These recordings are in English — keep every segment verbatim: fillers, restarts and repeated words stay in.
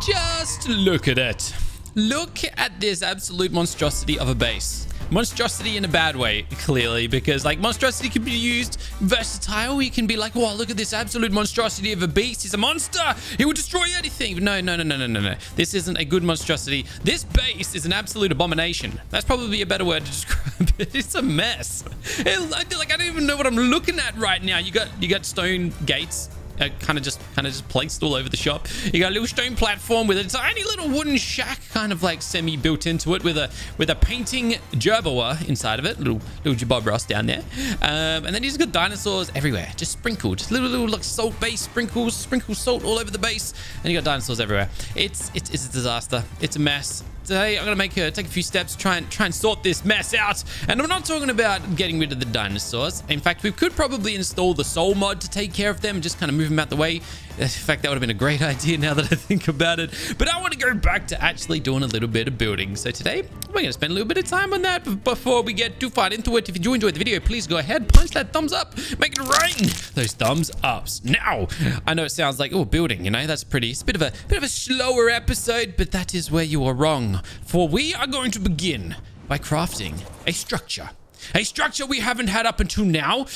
Just look at it. Look at this absolute monstrosity of a base. Monstrosity in a bad way, clearly, because like monstrosity can be used versatile. We can be like, wow, look at this absolute monstrosity of a beast. He's a monster. He will destroy anything. But no, no, no, no, no, no, no. This isn't a good monstrosity. This base is an absolute abomination. That's probably a better word to describe it. It's a mess. It, like I don't even know what I'm looking at right now. You got you got stone gates. Uh, kind of just kind of just placed all over the shop. You got a little stone platform with a tiny little wooden shack kind of like semi built into it with a with a painting gerboa inside of it, little little jabobras down there, um and then he's got dinosaurs everywhere, just sprinkled, just little little like salt base sprinkles, sprinkle salt all over the base, and you got dinosaurs everywhere. It's it's, it's a disaster. It's a mess. Today I'm gonna make a, take a few steps, try and try and sort this mess out. And I'm not talking about getting rid of the dinosaurs. In fact, we could probably install the soul mod to take care of them and just kind of move them out the way. In fact, that would have been a great idea now that I think about it. But I want to go back to actually doing a little bit of building. So today we're gonna spend a little bit of time on that. But before we get too far into it, if you do enjoy the video, please go ahead, punch that thumbs up, make it rain those thumbs ups. Now I know it sounds like, oh, building, you know, that's pretty, it's a bit of a bit of a slower episode, but that is where you are wrong. For we are going to begin by crafting a structure. A structure we haven't had up until now.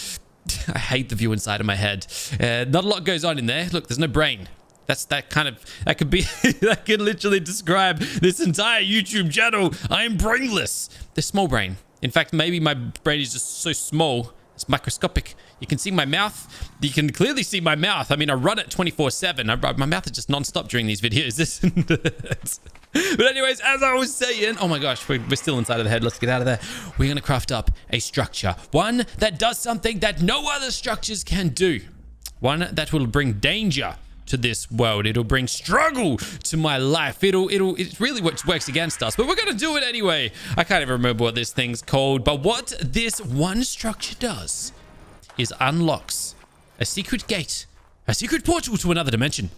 I hate the view inside of my head. Uh, not a lot goes on in there. Look, there's no brain. That's that kind of... That could be... that could literally describe this entire YouTube channel. I am brainless. There's small brain. In fact, maybe my brain is just so small. It's microscopic. You can see my mouth. You can clearly see my mouth. I mean, I run it twenty-four seven. My mouth is just non-stop during these videos, isn't it? But anyways, as I was saying, oh my gosh, we're, we're still inside of the head. Let's get out of there. We're going to craft up a structure. One that does something that no other structures can do. One that will bring danger to this world. It'll bring struggle to my life. It'll, it'll, it's really what works against us, but we're going to do it anyway. I can't even remember what this thing's called, but what this one structure does is unlocks a secret gate, a secret portal to another dimension.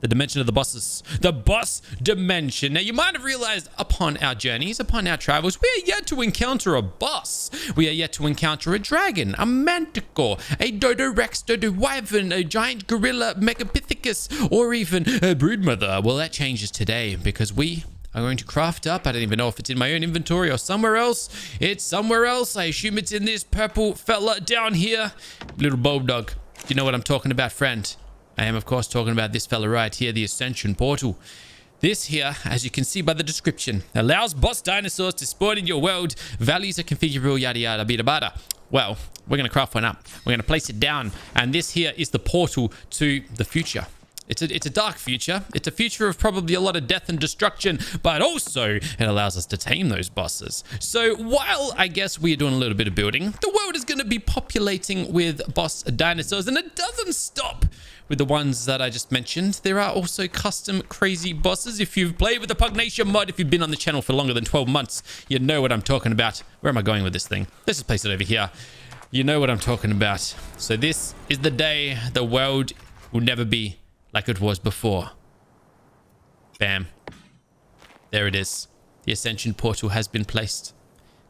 The dimension of the bosses. The boss dimension. Now, you might have realized upon our journeys, upon our travels, we are yet to encounter a boss. We are yet to encounter a dragon, a manticore, a Dodo Rex, Dodo Wyvern, a giant gorilla, Megapithecus, or even a broodmother. Well, that changes today because we are going to craft up. I don't even know if it's in my own inventory or somewhere else. It's somewhere else. I assume it's in this purple fella down here. Little bulldog. You know what I'm talking about, friend. I am, of course, talking about this fella right here, the Ascension portal. This here, as you can see by the description, allows boss dinosaurs to spawn in your world. Values are configurable, yada yada, bada bada. Well, we're going to craft one up. We're going to place it down. And this here is the portal to the future. It's a, it's a dark future. It's a future of probably a lot of death and destruction, but also it allows us to tame those bosses. So while I guess we're doing a little bit of building, the world is going to be populating with boss dinosaurs, and it doesn't stop with the ones that I just mentioned. There are also custom crazy bosses. If you've played with the Pugnacia mod, if you've been on the channel for longer than twelve months, you know what I'm talking about. Where am I going with this thing? Let's just place it over here. You know what I'm talking about. So this is the day the world will never be like it was before. Bam. There it is. The Ascension portal has been placed.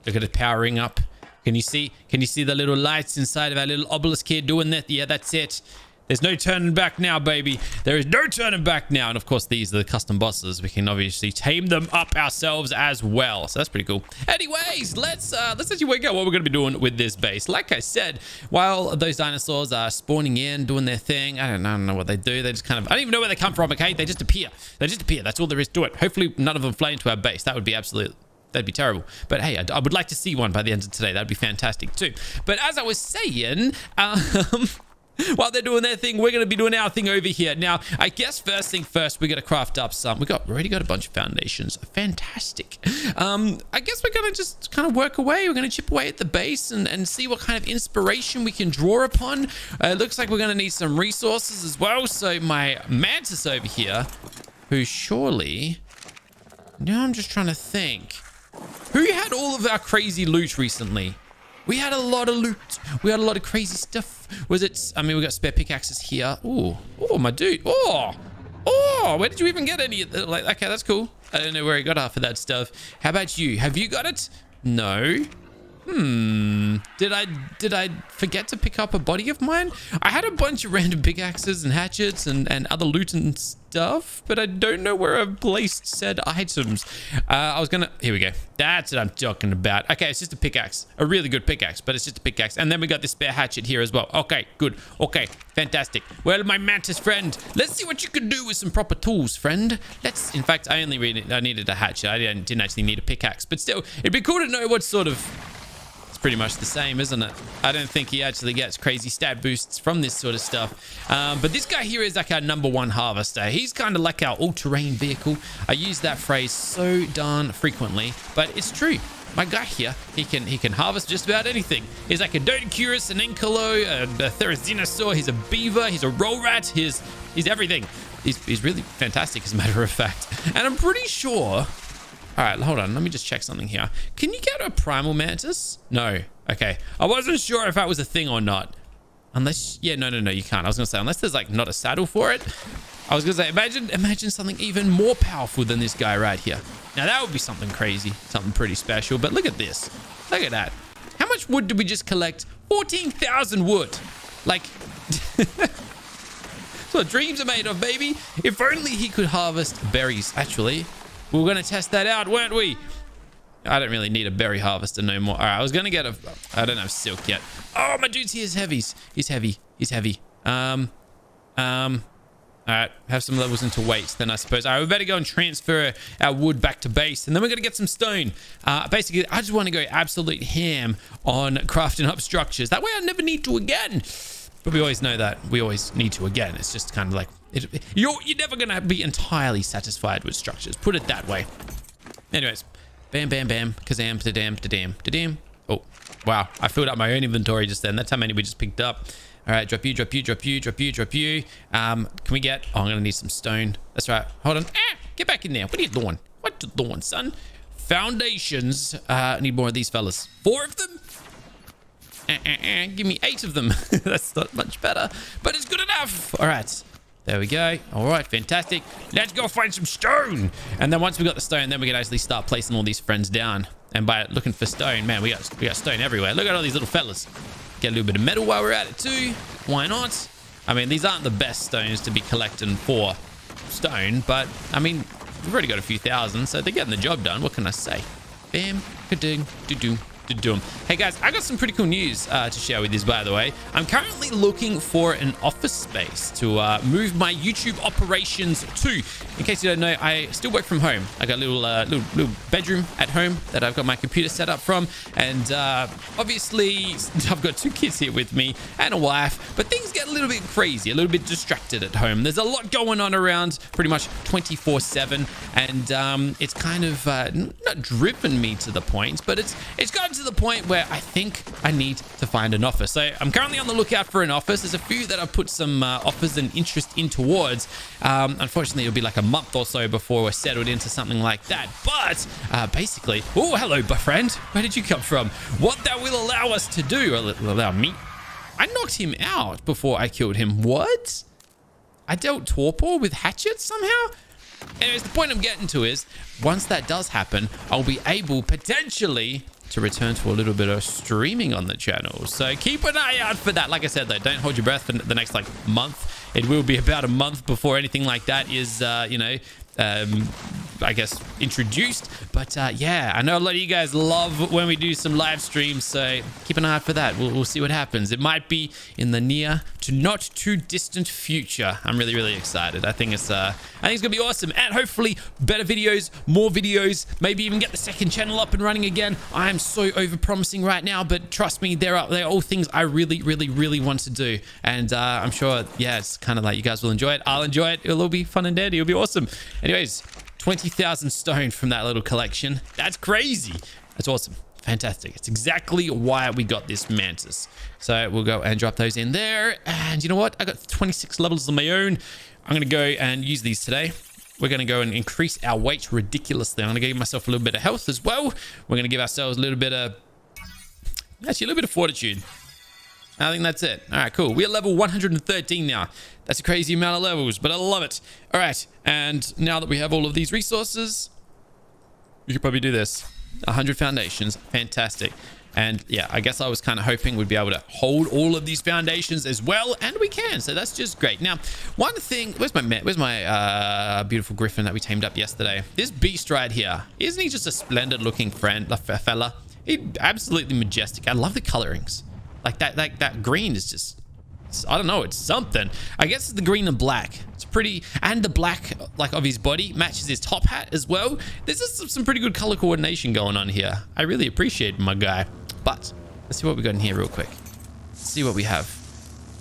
Look at it powering up. Can you see? Can you see the little lights inside of our little obelisk here doing that? Yeah, that's it. There's no turning back now, baby. There is no turning back now. And of course, these are the custom bosses. We can obviously tame them up ourselves as well. So that's pretty cool. Anyways, let's uh, let's actually work out what we're going to be doing with this base. Like I said, while those dinosaurs are spawning in, doing their thing, I don't, I don't know what they do. They just kind of, I don't even know where they come from, okay? They just appear. They just appear. That's all there is to it. Hopefully, none of them fly into our base. That would be absolute. That'd be terrible. But hey, I would like to see one by the end of today. That'd be fantastic too. But as I was saying, um... while they're doing their thing, we're going to be doing our thing over here. Now, I guess first thing first, we're going to craft up some. We got, we already got a bunch of foundations. Fantastic. Um, I guess we're going to just kind of work away. We're going to chip away at the base and, and see what kind of inspiration we can draw upon. Uh, it looks like we're going to need some resources as well. So my mantis over here, who surely... Now I'm just trying to think. Who had all of our crazy loot recently? We had a lot of loot. We had a lot of crazy stuff. Was it... I mean, we got spare pickaxes here. Oh, oh, my dude. Oh, oh, where did you even get any? Like, okay, that's cool. I don't know where he got half of that stuff. How about you? Have you got it? No. Hmm. Did I did I forget to pick up a body of mine? I had a bunch of random pickaxes and hatchets and, and other loot and stuff, but I don't know where I've placed said items. Uh, I was gonna... Here we go. That's what I'm talking about. Okay, it's just a pickaxe. A really good pickaxe, but it's just a pickaxe. And then we got this spare hatchet here as well. Okay, good. Okay, fantastic. Well, my mantis friend, let's see what you can do with some proper tools, friend. Let's... In fact, I only really, I needed a hatchet. I didn't, didn't actually need a pickaxe, but still, it'd be cool to know what sort of... pretty much the same, isn't it? I don't think he actually gets crazy stat boosts from this sort of stuff. Um, but this guy here is like our number one harvester. He's kind of like our all-terrain vehicle. I use that phrase so darn frequently, but it's true. My guy here, he can he can harvest just about anything. He's like a Doedicurus, an Ankylo, a, a Therizinosaur. He's a beaver. He's a roll rat. He's, he's everything. He's, he's really fantastic, as a matter of fact. And I'm pretty sure... All right, hold on. Let me just check something here. Can you get a primal mantis? No. Okay. I wasn't sure if that was a thing or not. Unless... Yeah, no, no, no. You can't. I was going to say, unless there's, like, not a saddle for it. I was going to say, imagine imagine something even more powerful than this guy right here. Now, that would be something crazy. Something pretty special. But look at this. Look at that. How much wood did we just collect? fourteen thousand wood. Like... That's what dreams are made of, baby. If only he could harvest berries, actually. We were going to test that out, weren't we? I don't really need a berry harvester no more. All right, I was going to get a... I don't have silk yet. Oh, my dude's here's heavies. He's heavy. He's heavy. Um, um. All right, have some levels into weights then, I suppose. All right, we better go and transfer our wood back to base. And then we're going to get some stone. Uh, basically, I just want to go absolute ham on crafting up structures. That way I never need to again. But we always know that. We always need to again. It's just kind of like... It, you're, you're never going to be entirely satisfied with structures. Put it that way. Anyways. Bam, bam, bam. Kazam, da-dam, da-dam, da-dam. Oh, wow. I filled up my own inventory just then. That's how many we just picked up. All right. Drop you, drop you, drop you, drop you, drop you. Um, can we get... Oh, I'm going to need some stone. That's right. Hold on. Ah, get back in there. What are you doing? What you doing, son? Foundations. Uh, I need more of these fellas. Four of them? Uh, uh, uh, give me eight of them. That's not much better, but it's good enough. All right. There we go. All right, fantastic. Let's go find some stone. And then once we got the stone, then we can actually start placing all these friends down. And by looking for stone, man, we got we got stone everywhere. Look at all these little fellas. Get a little bit of metal while we're at it too. Why not? I mean, these aren't the best stones to be collecting for stone, but I mean, we've already got a few thousand, so they're getting the job done. What can I say? Bam, ka-ding, doo-doo. To do them. Hey guys, I got some pretty cool news uh, to share with you, by the way. I'm currently looking for an office space to uh, move my YouTube operations to. In case you don't know, I still work from home. I got a little, uh, little, little bedroom at home that I've got my computer set up from. And uh, obviously, I've got two kids here with me and a wife. But things get a little bit crazy, a little bit distracted at home. There's a lot going on around pretty much twenty-four seven. And um, it's kind of uh, not driven me to the point, but it's it's gotten to to the point where I think I need to find an office. So I'm currently on the lookout for an office. There's a few that I've put some uh, offers and interest in towards. Um, unfortunately, it'll be like a month or so before we're settled into something like that. But uh, basically, oh, hello, my friend. Where did you come from? What that will allow us to do, or will allow me. I knocked him out before I killed him. What? I dealt torpor with hatchets somehow? Anyways, the point I'm getting to is once that does happen, I'll be able potentially to return to a little bit of streaming on the channel. So keep an eye out for that. Like I said, though, don't hold your breath for the next like month. It will be about a month before anything like that is, uh, you know, um, I guess, introduced. But uh, yeah, I know a lot of you guys love when we do some live streams. So keep an eye out for that. We'll, we'll see what happens. It might be in the near to not too distant future. I'm really, really excited. I think it's, uh, I think it's gonna be awesome. And hopefully better videos, more videos, maybe even get the second channel up and running again. I am so overpromising right now, but trust me, they're, they're all things I really, really, really want to do. And uh, I'm sure, yeah, it's kind of like you guys will enjoy it. I'll enjoy it. It'll all be fun and dandy. It'll be awesome. Anyways, twenty thousand stone from that little collection. That's crazy. That's awesome. Fantastic. It's exactly why we got this mantis. So we'll go and drop those in there. And you know what? I got twenty-six levels on my own. I'm going to go and use these today. We're going to go and increase our weight ridiculously. I'm going to give myself a little bit of health as well. We're going to give ourselves a little bit of... Actually, a little bit of fortitude. I think that's it. All right, cool. We're level one hundred thirteen now. That's a crazy amount of levels, but I love it. All right, and now that we have all of these resources, you could probably do this. one hundred foundations. Fantastic. And yeah, I guess I was kind of hoping we'd be able to hold all of these foundations as well, and we can, so that's just great. Now, one thing, where's my where's my uh beautiful griffin that we tamed up yesterday? This beast right here, isn't he just a splendid looking friend fella? He's absolutely majestic. I love the colorings, like that like that green is just, I don't know, it's something. I guess it's the green and black. It's pretty, and the black like of his body matches his top hat as well. This is some, some pretty good color coordination going on here. I really appreciate my guy. But let's see what we got in here real quick. Let's see what we have.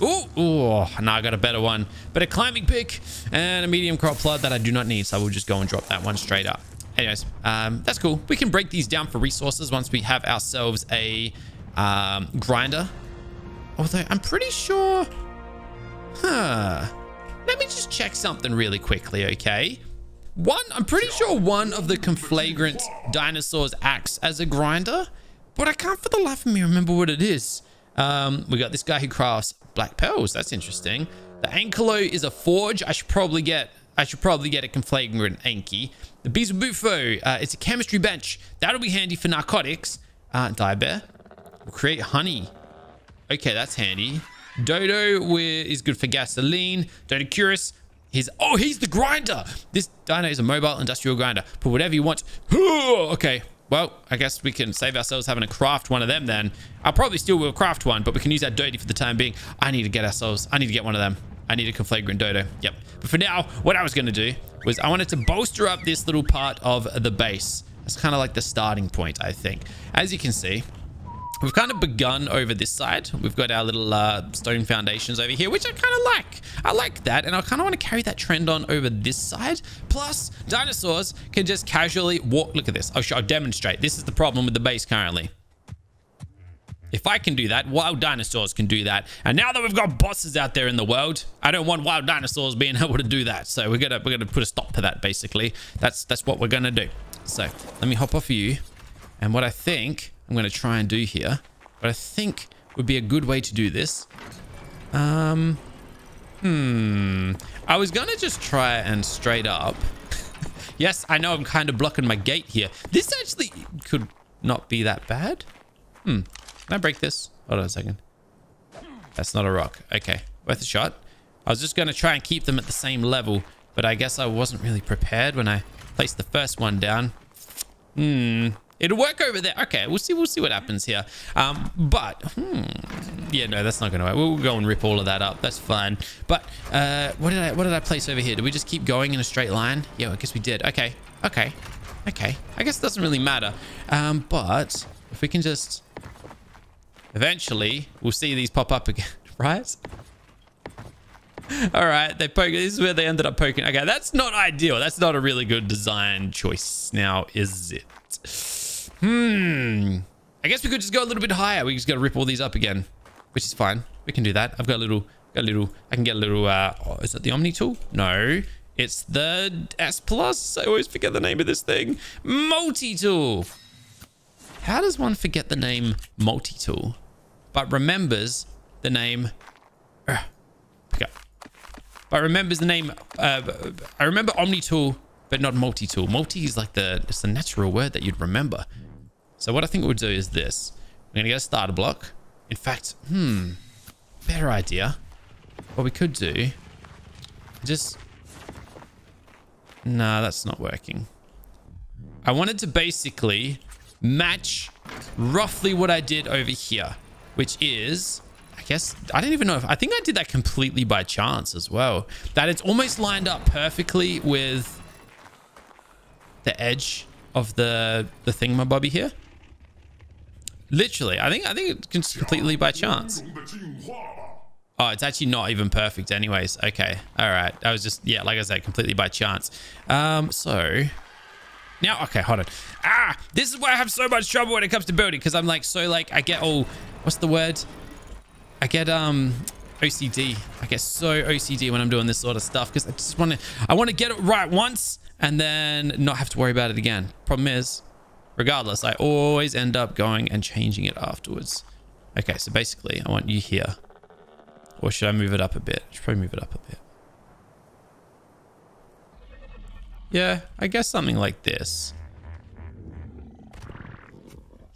Oh, oh, now I got a better one, but a climbing pick and a medium crop flood that I do not need, so I will just go and drop that one straight up. Anyways, um, that's cool. We can break these down for resources once we have ourselves a um, grinder. Although I'm pretty sure, huh? Let me just check something really quickly, okay? One, I'm pretty sure one of the conflagrant dinosaurs acts as a grinder, but I can't for the life of me remember what it is. Um, we got this guy who crafts black pearls. That's interesting. The Ankylo is a forge. I should probably get. I should probably get a conflagrant Anky. The Beelzebufo, uh, it's a chemistry bench. That'll be handy for narcotics. Uh, Diebear. We'll create honey. Okay, that's handy. Dodo is good for gasoline. Doedicurus, he's... Oh, he's the grinder! This dino is a mobile industrial grinder. Put whatever you want. Okay, well, I guess we can save ourselves having to craft one of them then. I probably still will craft one, but we can use that Dodo for the time being. I need to get ourselves... I need to get one of them. I need a conflagrant Dodo. Yep. But for now, what I was going to do was I wanted to bolster up this little part of the base. That's kind of like the starting point, I think. As you can see... We've kind of begun over this side. We've got our little uh, stone foundations over here, which I kind of like. I like that, and I kind of want to carry that trend on over this side. Plus, dinosaurs can just casually walk. Look at this. I'll, I'll demonstrate. This is the problem with the base currently. If I can do that, wild dinosaurs can do that. And now that we've got bosses out there in the world, I don't want wild dinosaurs being able to do that. So we're gonna we're gonna put a stop to that. Basically, that's that's what we're gonna do. So let me hop off of you, and what I think. I'm going to try and do here, but I think would be a good way to do this. Um, hmm. I was going to just try and straight up. Yes, I know I'm kind of blocking my gate here. This actually could not be that bad. Hmm. Can I break this? Hold on a second. That's not a rock. Okay. Worth a shot. I was just going to try and keep them at the same level, but I guess I wasn't really prepared when I placed the first one down. Hmm. It'll work over there. Okay, we'll see. We'll see what happens here. Um, but, hmm, yeah, no, that's not going to work. We'll go and rip all of that up. That's fine. But uh, what did I what did I place over here? Did we just keep going in a straight line? Yeah, I guess we did. Okay, okay, okay. I guess it doesn't really matter. Um, but if we can just... Eventually, we'll see these pop up again, right? All right, they poke. This is where they ended up poking. Okay, that's not ideal. That's not a really good design choice now, is it? Hmm. I guess we could just go a little bit higher. We just got to rip all these up again, which is fine. We can do that. I've got a little, got a little. I can get a little. Uh, oh, is that the Omni tool? No, it's the S Plus. I always forget the name of this thing. Multi tool. How does one forget the name multi tool, but remembers the name? Uh, okay. But remembers the name. Uh, I remember Omni tool. But not multi-tool. Multi is like the, it's the natural word that you'd remember. So what I think we'll do is this. We're going to get a starter block. In fact, hmm, better idea. What we could do, just, nah, that's not working. I wanted to basically match roughly what I did over here, which is, I guess, I don't even know if, I think I did that completely by chance as well. That it's almost lined up perfectly with the edge of the the thingamabobby here. Literally, I think I think it's completely by chance. Oh, it's actually not even perfect, anyways. Okay, all right. I was just yeah, like I said, completely by chance. Um, so now okay, hold on. Ah, this is why I have so much trouble when it comes to building because I'm like so like I get all what's the word? I get um. O C D. I get so O C D when I'm doing this sort of stuff because I just want to I want to get it right once and then not have to worry about it again. Problem is, regardless, I always end up going and changing it afterwards. Okay, so basically I want you here. Or should I move it up a bit? I should probably move it up a bit. Yeah, I guess something like this.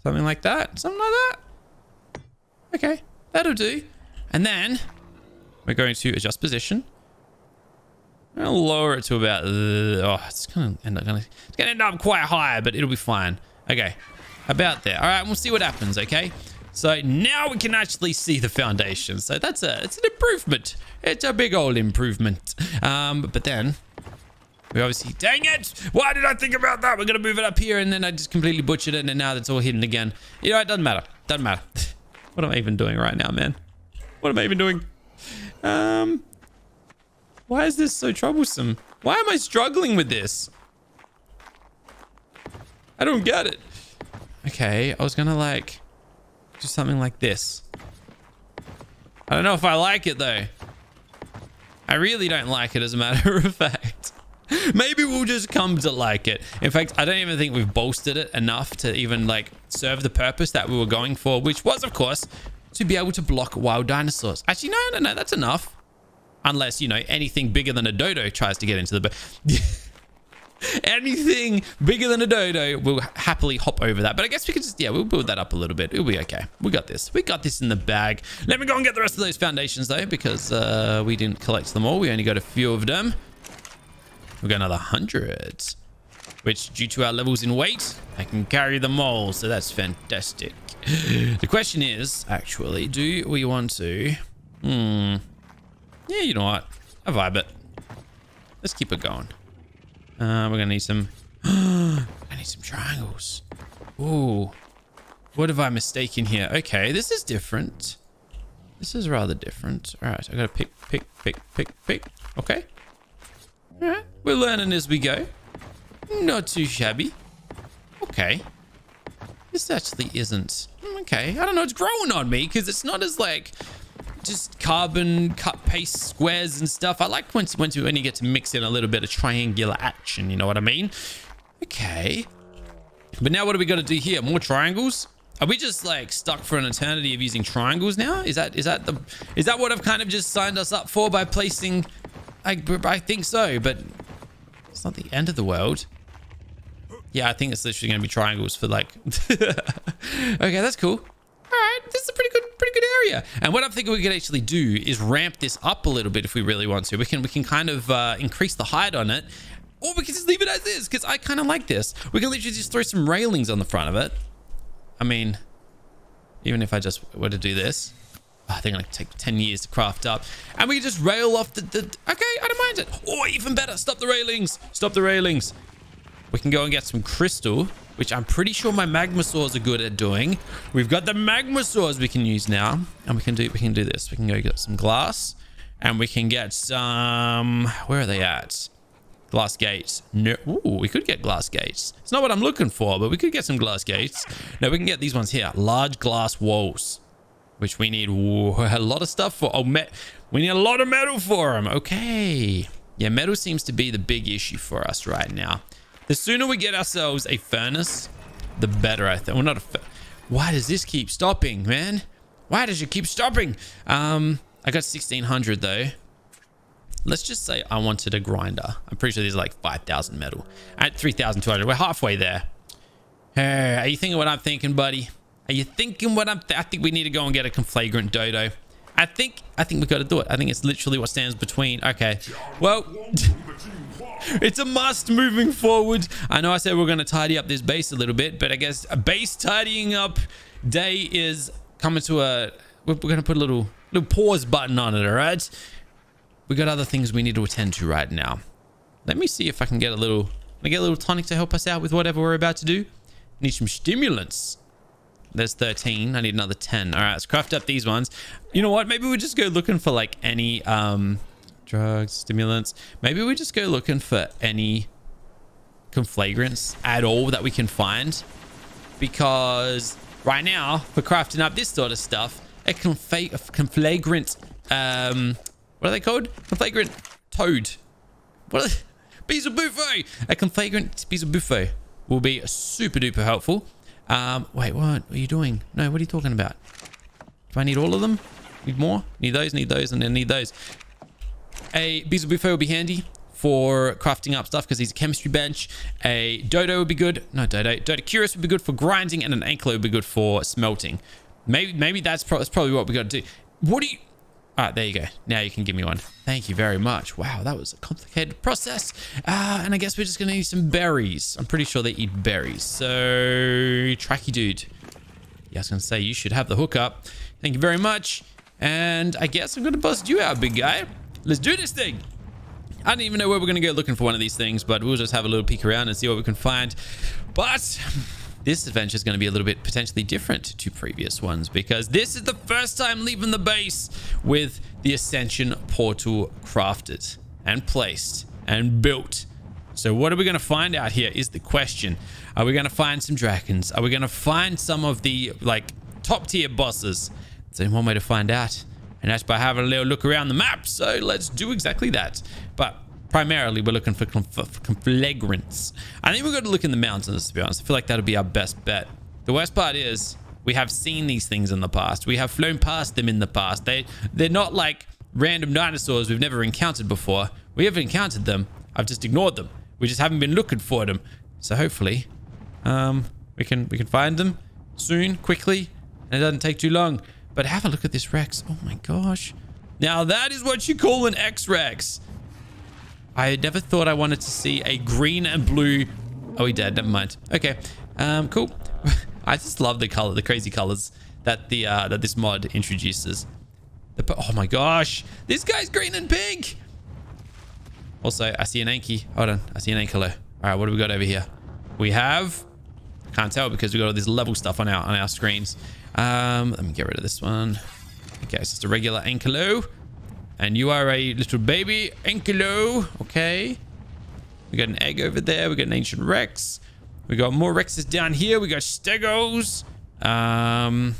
Something like that. Something like that. Okay, that'll do. And then we're going to adjust position. I'm going to lower it to about... Oh, it's going to end up... It's going to end up quite high, but it'll be fine. Okay, about there. All right, we'll see what happens, okay? So now we can actually see the foundation. So that's a... It's an improvement. It's a big old improvement. Um, but then... We obviously... Dang it! Why did I think about that? We're going to move it up here, and then I just completely butchered it, and now that's all hidden again. You know, it doesn't matter. Doesn't matter. What am I even doing right now, man? What am I even doing? Um... Why is this so troublesome? Why am I struggling with this? I don't get it. Okay, I was gonna like do something like this. I don't know if I like it though. I really don't like it, as a matter of fact. Maybe we'll just come to like it. In fact, I don't even think we've bolstered it enough to even like serve the purpose that we were going for, which was, of course, to be able to block wild dinosaurs. Actually, no, no, no, that's enough. Unless, you know, anything bigger than a dodo tries to get into the... Anything bigger than a dodo will happily hop over that. But I guess we could just... Yeah, we'll build that up a little bit. It'll be okay. We got this. We got this in the bag. Let me go and get the rest of those foundations, though, because uh, we didn't collect them all. We only got a few of them. We got another one hundred, which, due to our levels in weight, I can carry them all. So that's fantastic. The question is, actually, do we want to... Hmm... Yeah, you know what? I vibe it. Let's keep it going. Uh, we're gonna need some... I need some triangles. Ooh. What have I mistaken here? Okay, this is different. This is rather different. Alright, I gotta pick, pick, pick, pick, pick. Okay. Alright, we're learning as we go. Not too shabby. Okay. This actually isn't... Okay, I don't know. It's growing on me because it's not as, like... just carbon cut paste squares and stuff. I like when, when you get to mix in a little bit of triangular action, you know what I mean? Okay, but now what do we got to do here? More triangles? Are we just like stuck for an eternity of using triangles now? Is that is that the is that what I've kind of just signed us up for by placing? I, I think so, but it's not the end of the world. Yeah, I think it's literally gonna be triangles for like okay, that's cool. All right, this is a pretty good pretty good area. And what I'm thinking we could actually do is ramp this up a little bit if we really want to. We can we can kind of uh, increase the height on it. Or we can just leave it as is, because I kind of like this. We can literally just throw some railings on the front of it. I mean, even if I just were to do this, I think it'll take ten years to craft up. And we can just rail off the... the okay, I don't mind it. Or even better, stop the railings. Stop the railings. We can go and get some crystal, which I'm pretty sure my magmasaurs are good at doing. We've got the magmasaurs we can use now, and we can do we can do this. We can go get some glass, and we can get some... Where are they at? Glass gates. No, ooh, we could get glass gates. It's not what I'm looking for, but we could get some glass gates. No, we can get these ones here. Large glass walls, which we need ooh, a lot of stuff for. Oh, me we need a lot of metal for them. Okay. Yeah, metal seems to be the big issue for us right now. The sooner we get ourselves a furnace, the better, I think. Well, not a furnace. Why does this keep stopping, man? Why does it keep stopping? Um, I got sixteen hundred, though. Let's just say I wanted a grinder. I'm pretty sure there's like five thousand metal. At three thousand two hundred, we're halfway there. Hey, are you thinking what I'm thinking, buddy? Are you thinking what I'm th I think we need to go and get a conflagrant dodo. I think, I think we got to do it. I think it's literally what stands between. Okay, well... It's a must moving forward. I know I said we're going to tidy up this base a little bit, but I guess a base tidying up day is coming to a... We're going to put a little little pause button on it, all right? We got other things we need to attend to right now. Let me see if I can get a little... Can I get a little tonic to help us out with whatever we're about to do? Need some stimulants. There's thirteen. I need another ten. All right, let's craft up these ones. You know what? Maybe we just go looking for, like, any... um. drugs, stimulants. Maybe we just go looking for any conflagrants at all that we can find, because right now for crafting up this sort of stuff, a confla conflagrant um what are they called? Conflagrant toad. What are they? Beelzebufo. A conflagrant Beelzebufo will be super duper helpful. Um wait, what are you doing? No, what are you talking about? Do I need all of them? Need more? Need those, need those, and then need those. A Beelzebufo will be handy for crafting up stuff because he's a chemistry bench. A dodo would be good. No, dodo. Doedicurus would be good for grinding, and an Ankylo would be good for smelting. Maybe maybe that's, pro that's probably what we got to do. What do you... All right, there you go. Now you can give me one. Thank you very much. Wow, that was a complicated process. Uh, and I guess we're just going to eat some berries. I'm pretty sure they eat berries. So, tracky dude. Yeah, I was going to say, you should have the hookup. Thank you very much. And I guess I'm going to bust you out, big guy. Let's do this thing. I don't even know where we're going to go looking for one of these things, but we'll just have a little peek around and see what we can find. But... this adventure is going to be a little bit potentially different to previous ones because this is the first time leaving the base with the Ascension portal crafted and placed and built. So what are we going to find out here is the question. Are we going to find some dragons? Are we going to find some of the like top tier bosses? There's only one way to find out, and that's by having a little look around the map. So let's do exactly that. But primarily, we're looking for conflagrants. I think we've got to look in the mountains, to be honest. I feel like that'll be our best bet. The worst part is we have seen these things in the past. We have flown past them in the past. They, they're not like random dinosaurs we've never encountered before. We haven't encountered them. I've just ignored them. We just haven't been looking for them. So hopefully um, we can we can find them soon, quickly, and it doesn't take too long. But have a look at this Rex. Oh my gosh. Now that is what you call an X-Rex. I never thought I wanted to see a green and blue... Oh, he dead. Never mind. Okay. Um, cool. I just love the color, the crazy colors that the uh, that this mod introduces. The, oh my gosh. This guy's green and pink. Also, I see an Anky. Hold on. I see an Ankylo. All right. What do we got over here? We have... I can't tell because we got all this level stuff on our, on our screens. Um, let me get rid of this one. Okay. It's just a regular Ankylo. And you are a little baby Ankylo. Okay. We got an egg over there. We got an ancient Rex. We got more Rexes down here. We got Stegos. Um,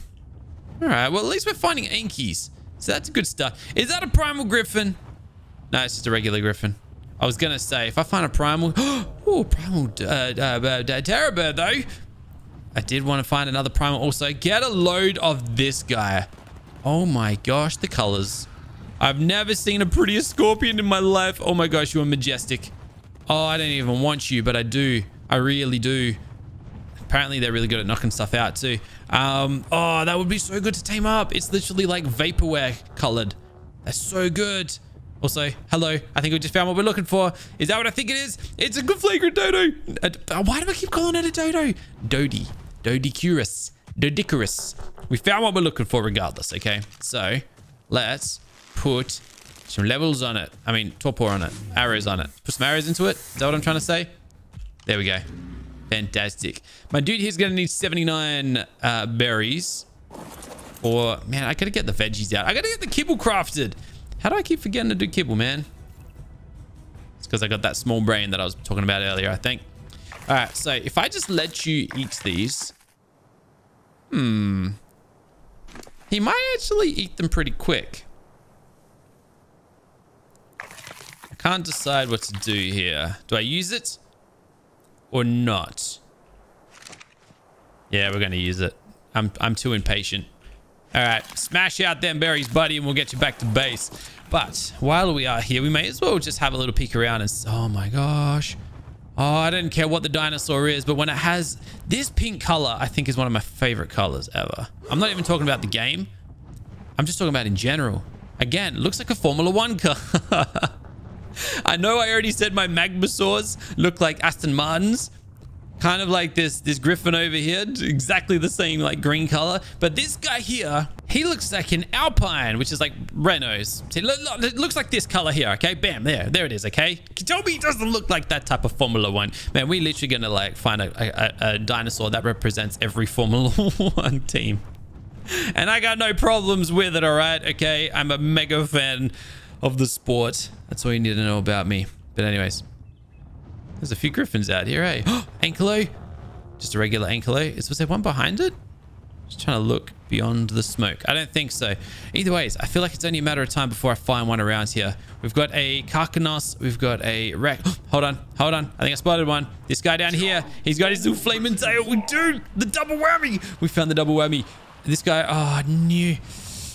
all right. Well, at least we're finding Ankies. So that's good stuff. Is that a primal griffin? No, it's just a regular griffin. I was going to say, if I find a primal... oh, primal uh, uh, uh, terror bird, though. I did want to find another primal also. Get a load of this guy. Oh, my gosh. The colors... I've never seen a prettier scorpion in my life. Oh my gosh, you are majestic. Oh, I don't even want you, but I do. I really do. Apparently, they're really good at knocking stuff out too. Um, oh, that would be so good to tame up. It's literally like vaporware colored. That's so good. Also, hello. I think we just found what we're looking for. Is that what I think it is? It's a conflagrant dodo. Uh, why do I keep calling it a dodo? Dodi. Doedicurus. Doedicurus. We found what we're looking for regardless, okay? So, let's... put some levels on it. I mean, torpor on it. Arrows on it. Put some arrows into it. Is that what I'm trying to say? There we go. Fantastic. My dude here's going to need seventy-nine uh, berries. Or, man, I got to get the veggies out. I got to get the kibble crafted. How do I keep forgetting to do kibble, man? It's because I got that small brain that I was talking about earlier, I think. All right, so if I just let you eat these. Hmm. He might actually eat them pretty quick. Can't decide what to do here. Do I use it or not? Yeah, we're going to use it. I'm, I'm too impatient. All right, smash out them berries, buddy, and we'll get you back to base. But while we are here, we may as well just have a little peek around and... oh, my gosh. Oh, I don't care what the dinosaur is, but when it has... this pink color, I think, is one of my favorite colors ever. I'm not even talking about the game. I'm just talking about in general. Again, looks like a Formula One car. I know I already said my Magmasaurs look like Aston Martins. Kind of like this this Griffin over here. Exactly the same like green color. But this guy here, he looks like an Alpine, which is like Renault's. See, look, look, it looks like this color here, okay? Bam, there. There it is, okay? Tell me it doesn't look like that type of Formula One. Man, we're literally going to like find a, a, a dinosaur that represents every Formula One team. And I got no problems with it, all right? Okay, I'm a mega fan of the sport. That's all you need to know about me. But anyways, there's a few griffins out here, eh? Ankylo. Just a regular Ankylo. Is, was there one behind it? Just trying to look beyond the smoke. I don't think so. Either ways, I feel like it's only a matter of time before I find one around here. We've got a Carcanos. We've got a Rex. Hold on. Hold on. I think I spotted one. This guy down here. He's got his little flaming tail. We do the double whammy. We found the double whammy. This guy. Oh, no.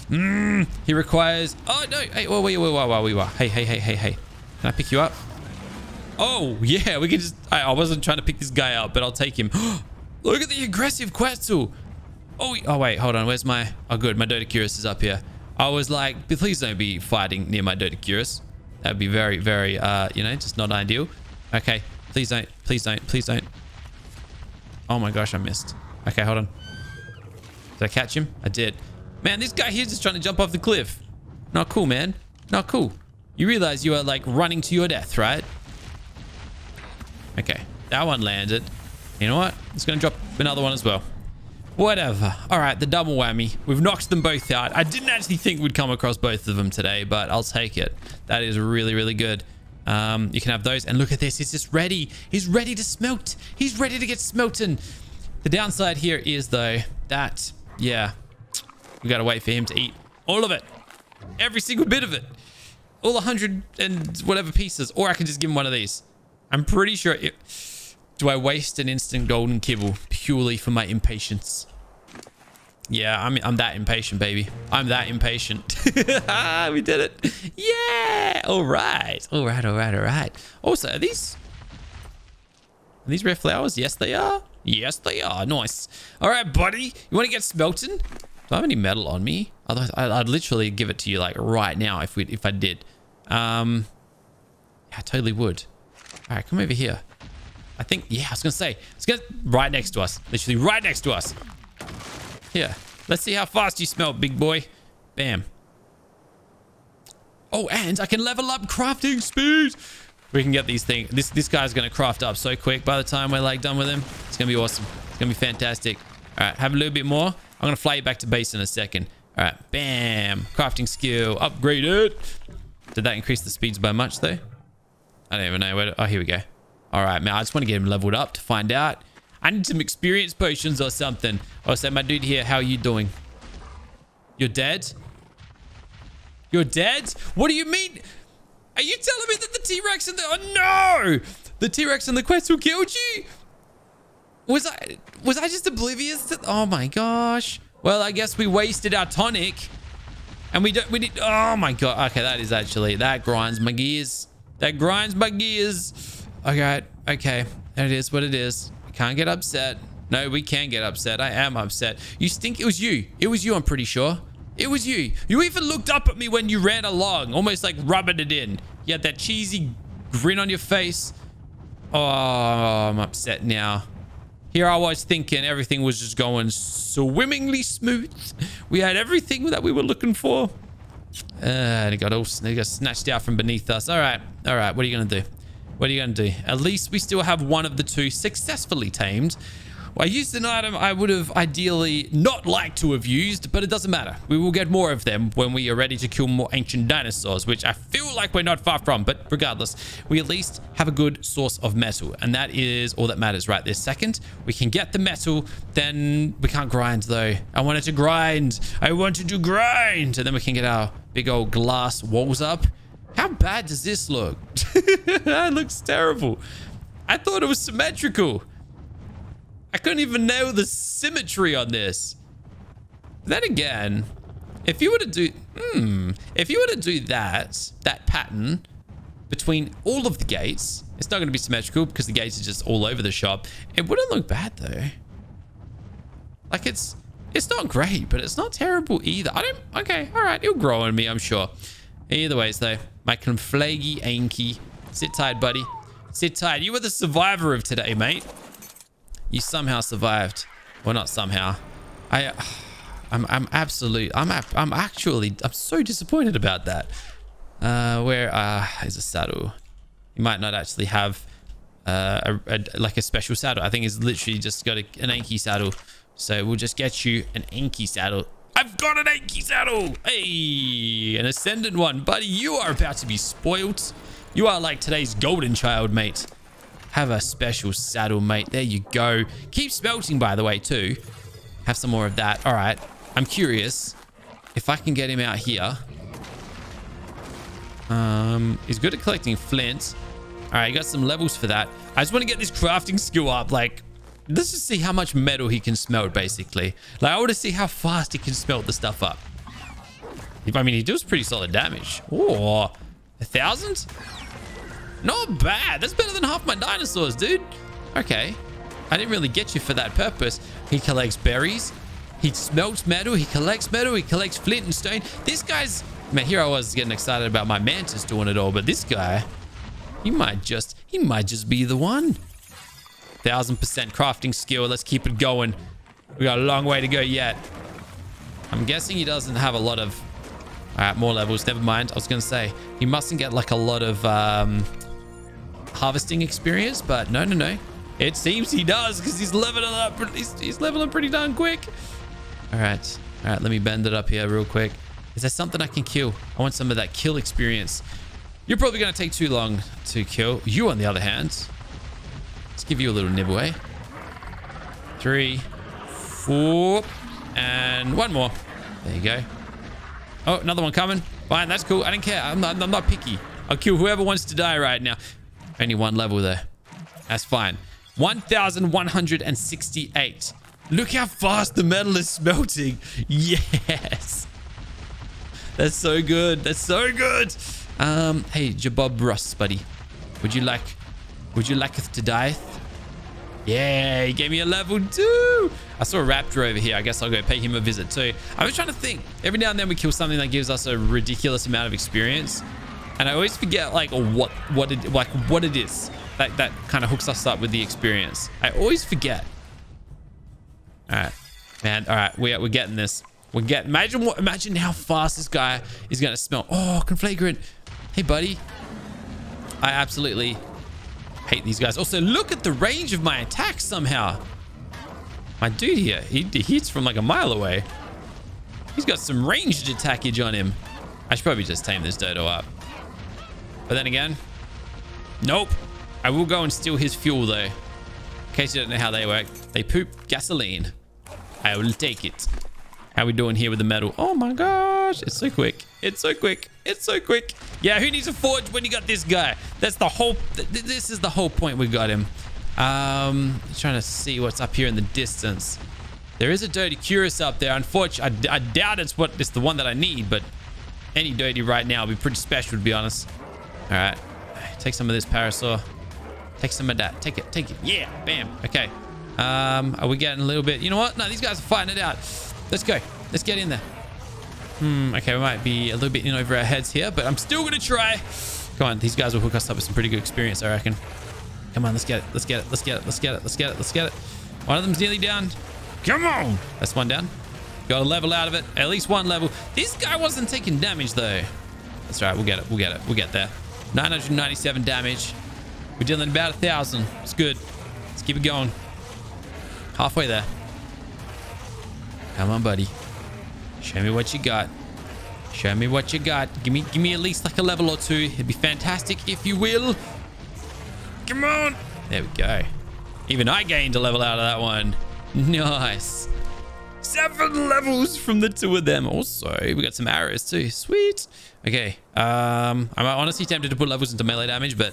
Mm, he requires... oh, no. Hey, whoa, whoa, whoa, whoa, whoa, whoa. Hey, hey, hey, hey, hey. Can I pick you up? Oh, yeah, we can just... I, I wasn't trying to pick this guy up, but I'll take him. Look at the aggressive Quetzal. Oh, oh, wait, hold on. Where's my... Oh, good. My Doedicurus is up here. I was like, please don't be fighting near my Doedicurus. That'd be very, very, uh, you know, just not ideal. Okay, please don't. Please don't. Please don't. Oh, my gosh, I missed. Okay, hold on. Did I catch him? I did. Man, this guy here's just trying to jump off the cliff. Not cool, man. Not cool. You realize you are, like, running to your death, right? Okay. That one landed. You know what? It's going to drop another one as well. Whatever. All right, the double whammy. We've knocked them both out. I didn't actually think we'd come across both of them today, but I'll take it. That is really, really good. Um, you can have those. And look at this. He's just ready. He's ready to smelt. He's ready to get smelten. The downside here is, though, that, yeah, we got to wait for him to eat all of it. Every single bit of it. All one hundred and whatever pieces. Or I can just give him one of these. I'm pretty sure... It, do I waste an instant golden kibble purely for my impatience? Yeah, I'm, I'm that impatient, baby. I'm that impatient. We did it. Yeah! All right. All right, all right, all right. Also, are these... Are these rare flowers? Yes, they are. Yes, they are. Nice. All right, buddy. You want to get smelting? Do I have any metal on me? Otherwise, I'd literally give it to you like right now if we if I did. Um, yeah, I totally would. All right, come over here. I think, yeah, I was going to say, it's gonna, right next to us. Literally right next to us. Here, let's see how fast you smell, big boy. Bam. Oh, and I can level up crafting speed. We can get these things. This, this guy's going to craft up so quick by the time we're like done with him. It's going to be awesome. It's going to be fantastic. All right, have a little bit more. I'm going to fly you back to base in a second. All right, bam. Crafting skill upgraded. Did that increase the speeds by much, though? I don't even know where to... Oh, here we go. All right, man. I just want to get him leveled up to find out. I need some experience potions or something. Oh, so my dude here, how are you doing? You're dead? You're dead? What do you mean? Are you telling me that the T-Rex and the... Oh, no! The T-Rex and the Quetzal killed you? Was I was I just oblivious to... Oh, my gosh. Well, I guess we wasted our tonic. And we don't... We did... Oh, my God. Okay, that is actually... That grinds my gears. That grinds my gears. Okay, okay. That is what it is. I can't get upset. No, we can get upset. I am upset. You stink. It was you. It was you, I'm pretty sure. It was you. You even looked up at me when you ran along, almost like rubbing it in. You had that cheesy grin on your face. Oh, I'm upset now. Here I was thinking everything was just going swimmingly smooth. We had everything that we were looking for. Uh, and it got all it got snatched out from beneath us. All right. All right. What are you going to do? What are you going to do? At least we still have one of the two successfully tamed. Well, I used an item I would have ideally not liked to have used, but it doesn't matter. We will get more of them when we are ready to kill more ancient dinosaurs, which I feel like we're not far from. But regardless, we at least have a good source of metal. And that is all that matters right this second. We can get the metal. Then we can't grind, though. I wanted to grind. I wanted to grind. And then we can get our big old glass walls up. How bad does this look? It looks terrible. I thought it was symmetrical. I couldn't even nail the symmetry on this. Then again, if you were to do... Hmm. If you were to do that, that pattern between all of the gates, it's not going to be symmetrical because the gates are just all over the shop. It wouldn't look bad, though. Like, it's... It's not great, but it's not terrible either. I don't... Okay, all right. It'll grow on me, I'm sure. Either ways, though. My conflaggy Anky. Sit tight, buddy. Sit tight. You were the survivor of today, mate. You somehow survived. Well, not somehow. I, I'm, I'm absolute. I'm, I'm actually, I'm so disappointed about that. Uh, where uh, is a saddle? You might not actually have uh, a, a, like a special saddle. I think it's literally just got a, an Anky saddle. So we'll just get you an Anky saddle. I've got an Anky saddle. Hey, an ascendant one. Buddy, you are about to be spoiled. You are like today's golden child, mate. Have a special saddle, mate. There you go. Keep smelting, by the way, too. Have some more of that. All right. I'm curious if I can get him out here. Um, he's good at collecting flint. All right. Got some levels for that. I just want to get this crafting skill up. Like, let's just see how much metal he can smelt, basically. Like, I want to see how fast he can smelt the stuff up. I mean, he does pretty solid damage. Oh, a thousand? Not bad. That's better than half my dinosaurs, dude. Okay. I didn't really get you for that purpose. He collects berries. He smelts metal. He collects metal. He collects flint and stone. This guy's... Man, here I was getting excited about my mantis doing it all, but this guy, he might just, he might just be the one. Thousand percent crafting skill. Let's keep it going. We got a long way to go yet. I'm guessing he doesn't have a lot of... All right, more levels. Never mind. I was going to say, he mustn't get like a lot of um, harvesting experience, but no, no, no. It seems he does because he's leveling up. He's, he's leveling pretty darn quick. All right. All right. Let me bend it up here real quick. Is there something I can kill? I want some of that kill experience. You're probably going to take too long to kill. You, on the other hand, let's give you a little nibble, eh? Three, four, and one more. There you go. Oh, another one coming. Fine, that's cool. I don't care. I'm not, I'm not picky. I'll kill whoever wants to die right now. Only one level there. That's fine. one thousand one hundred sixty-eight. Look how fast the metal is smelting. Yes. That's so good. That's so good. Um, hey, Jabob Ross, buddy. Would you like, would you liketh to dieth? Yeah, he gave me a level two. I saw a raptor over here. I guess I'll go pay him a visit too. I was trying to think. Every now and then we kill something that gives us a ridiculous amount of experience. And I always forget like what, what it, like what it is that, that kind of hooks us up with the experience. I always forget. All right, man. All right, we, we're getting this. We'll get, imagine what, imagine how fast this guy is going to smell. Oh, conflagrant. Hey, buddy. I absolutely hate these guys. Also, look at the range of my attack somehow. My dude here, he, he hits from like a mile away. He's got some ranged attackage on him. I should probably just tame this dodo up. But then again, nope. I will go and steal his fuel though. In case you don't know how they work, they poop gasoline. I will take it. How we doing here with the metal? Oh my gosh, it's so quick. It's so quick. It's so quick. Yeah, who needs a forge when you got this guy? That's the whole... Th this is the whole point we got him. Um, trying to see what's up here in the distance. There is a Doedicurus up there. Unfortunately, I, I doubt it's what it's the one that I need, but any Doedi right now would be pretty special, to be honest. All right. Take some of this Parasaur. Take some of that. Take it. Take it. Yeah. Bam. Okay. Um, are we getting a little bit... You know what? No, these guys are fighting it out. Let's go. Let's get in there. Hmm. Okay, we might be a little bit in over our heads here, but I'm still going to try. Come on. These guys will hook us up with some pretty good experience, I reckon. Come on. Let's get it. Let's get it. Let's get it. Let's get it. Let's get it. Let's get it. One of them's nearly down. Come on. That's one down. Got a level out of it. At least one level. This guy wasn't taking damage, though. That's right. We'll get it. We'll get it. We'll get there. nine hundred ninety-seven damage. We're dealing about one thousand. It's good. Let's keep it going. Halfway there. Come on, buddy. Show me what you got. Show me what you got. Give me give me at least like a level or two. It'd be fantastic if you will. Come on. There we go. Even I gained a level out of that one. Nice. Seven levels from the two of them. Also, we got some arrows too. Sweet. Okay. Um, I'm honestly tempted to put levels into melee damage, but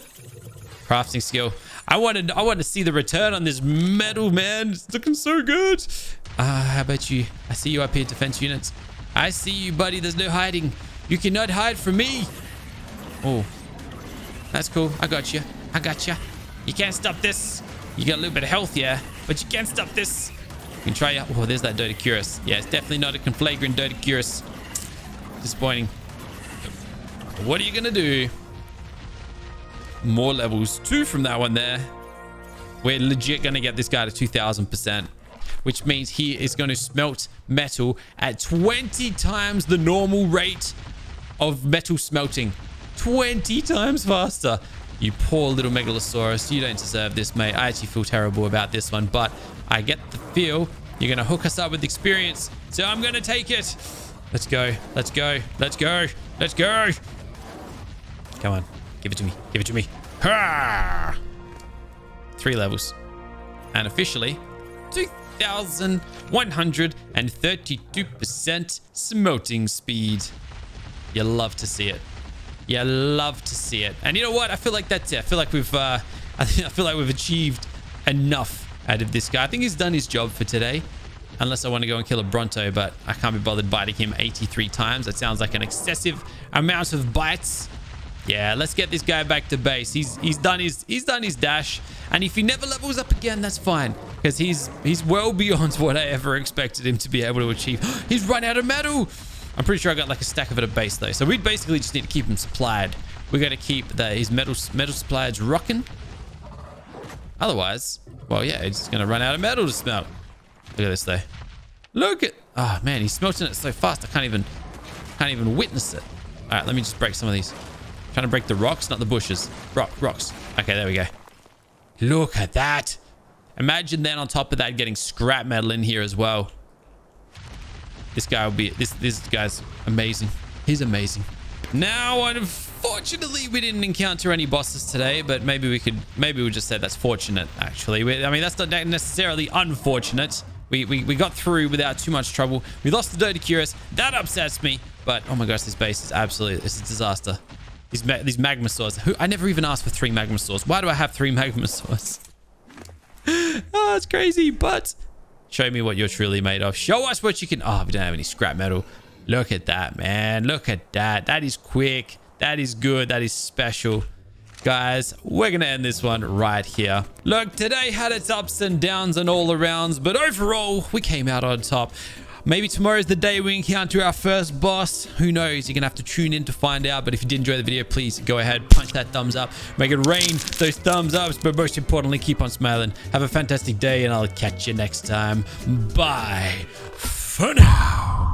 crafting skill. I wanted I wanted to see the return on this metal, man. It's looking so good. Ah, uh, how about you? I see you up here, defense units. I see you, buddy. There's no hiding. You cannot hide from me. Oh, that's cool. I got you. I got you. You can't stop this. You got a little bit of health, yeah, but you can't stop this. You can try out. Oh, there's that Doedicurus. Yeah, it's definitely not a conflagrant Doedicurus. Disappointing. What are you going to do? More levels. Two from that one there. We're legit going to get this guy to two thousand percent. Which means he is going to smelt metal at twenty times the normal rate of metal smelting. twenty times faster. You poor little Megalosaurus. You don't deserve this, mate. I actually feel terrible about this one, but I get the feel you're going to hook us up with experience. So I'm going to take it. Let's go. Let's go. Let's go. Let's go. Come on. Give it to me. Give it to me. Ha! Three levels. And officially, two. one thousand one hundred thirty-two percent smelting speed. You love to see it. You love to see it. And you know what? I feel like that's it. I feel like we've uh, I feel like we've achieved enough out of this guy. I think he's done his job for today. Unless I want to go and kill a Bronto, but I can't be bothered biting him eighty-three times. That sounds like an excessive amount of bites. Yeah, let's get this guy back to base. He's he's done his he's done his dash, and if he never levels up again, that's fine, because he's he's well beyond what I ever expected him to be able to achieve. He's run out of metal. I'm pretty sure I got like a stack of it at base though, so we basically just need to keep him supplied. We're gonna keep the, his metal metal supplies rocking. Otherwise, well, yeah, he's gonna run out of metal to smelt. Look at this though. Look at oh man, he's smelting it so fast. I can't even can't even witness it. All right, let me just break some of these. Trying to break the rocks, not the bushes. Rock, rocks. Okay, there we go. Look at that. Imagine then on top of that getting scrap metal in here as well. This guy will be... This, this guy's amazing. He's amazing. Now, unfortunately, we didn't encounter any bosses today, but maybe we could... Maybe we'll just say that's fortunate, actually. We, I mean, that's not necessarily unfortunate. We, we, we got through without too much trouble. We lost the Doedicurus. That upsets me. But, oh my gosh, this base is absolutely... It's a disaster. These, ma these Magmasaurs. Who, I never even asked for three Magmasaurs. Why do I have three Magmasaurs? Oh, it's crazy, but... Show me what you're truly made of. Show us what you can... Oh, we don't have any scrap metal. Look at that, man. Look at that. That is quick. That is good. That is special. Guys, we're going to end this one right here. Look, today had its ups and downs and all arounds, but overall, we came out on top. Maybe tomorrow's the day we encounter our first boss. Who knows? You're going to have to tune in to find out. But if you did enjoy the video, please go ahead, punch that thumbs up. Make it rain those thumbs ups. But most importantly, keep on smiling. Have a fantastic day, and I'll catch you next time. Bye for now.